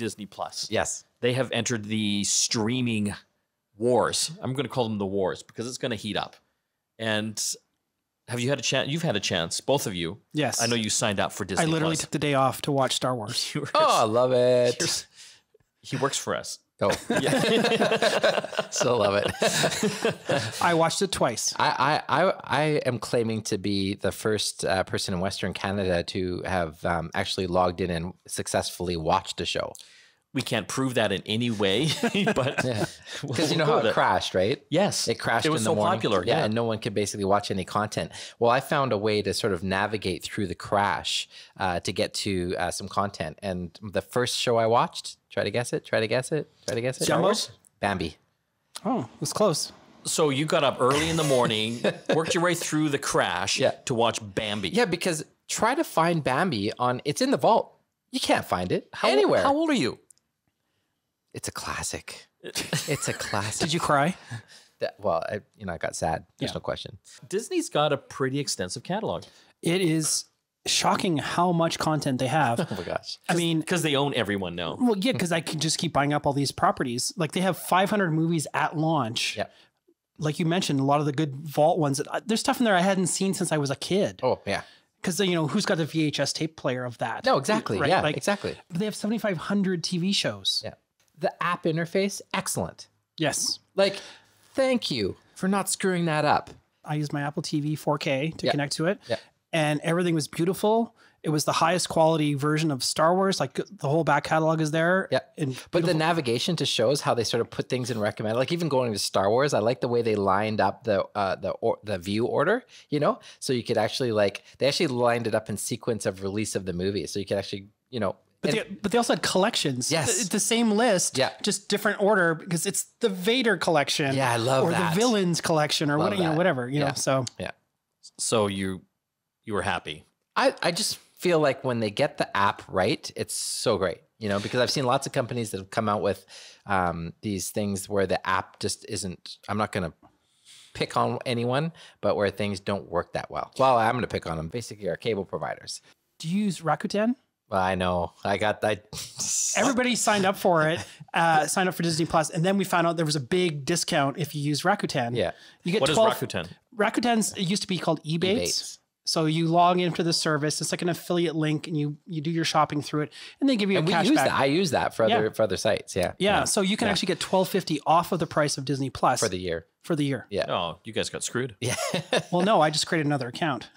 Disney+. Yes. They have entered the streaming wars. I'm going to call them the wars because it's going to heat up. And have you had a chance? You've had a chance, both of you. Yes. I know you signed up for Disney+. I literally took the day off to watch Star Wars. Oh, I love it. He works for us. Oh, yeah. Still love it. I watched it twice. I am claiming to be the first person in Western Canada to have actually logged in and successfully watched a show. We can't prove that in any way, but yeah. Because you know how it crashed, right? Yes. It crashed in the morning. It was so popular. Yeah, yeah, and no one could basically watch any content. Well, I found a way to sort of navigate through the crash to get to some content. And the first show I watched, try to guess it, try to guess it, try to guess it. Star Wars? Bambi. Oh, it was close. So you got up early in the morning, worked your way through the crash to watch Bambi. Yeah, because try to find Bambi on, it's in the vault. You can't find it anywhere. How old are you? It's a classic. It's a classic. Did you cry? Well, you know, I got sad. There's no question. Disney's got a pretty extensive catalog. It is shocking how much content they have. Oh my gosh. I mean, because they own everyone now. Well, yeah, because I can just keep buying up all these properties. Like they have 500 movies at launch. Yeah. Like you mentioned, a lot of the good vault ones. There's stuff in there I hadn't seen since I was a kid. Oh, yeah. Because, you know, who's got the VHS tape player of that? No, exactly. Right? Yeah, like, exactly. But they have 7,500 TV shows. Yeah. The app interface, excellent. Yes. Like, thank you for not screwing that up. I used my Apple TV 4K to connect to it, and everything was beautiful. It was the highest quality version of Star Wars. Like, the whole back catalog is there. Yeah. But the navigation to shows how they sort of put things in recommend. Like, even going to Star Wars, I like the way they lined up the view order, you know? So you could actually, like, they actually lined it up in sequence of release of the movie. So you could actually, you know, But they also had collections. Yes. The same list, just different order, because it's the Vader collection. Yeah, I love that. Or the Villains collection or what, you know, whatever, you know, so. Yeah. So you were happy. I just feel like when they get the app right, it's so great, you know, because I've seen lots of companies that have come out with these things where the app just isn't, I'm not going to pick on anyone, but where things don't work that well. Well, I'm going to pick on them, basically our cable providers. Do you use Rakuten? Well, I know. I got that. Everybody signed up for it, signed up for Disney+. And then we found out there was a big discount if you use Rakuten. Yeah. You get what is Rakuten? Rakuten's, it used to be called Ebates. So you log into the service. It's like an affiliate link, and you do your shopping through it, and they give you a cashback. I use that for other sites. Yeah. Yeah. So you can actually get $12.50 off of the price of Disney+ for the year. For the year. Yeah. Oh, you guys got screwed. Yeah. Well, no, I just created another account.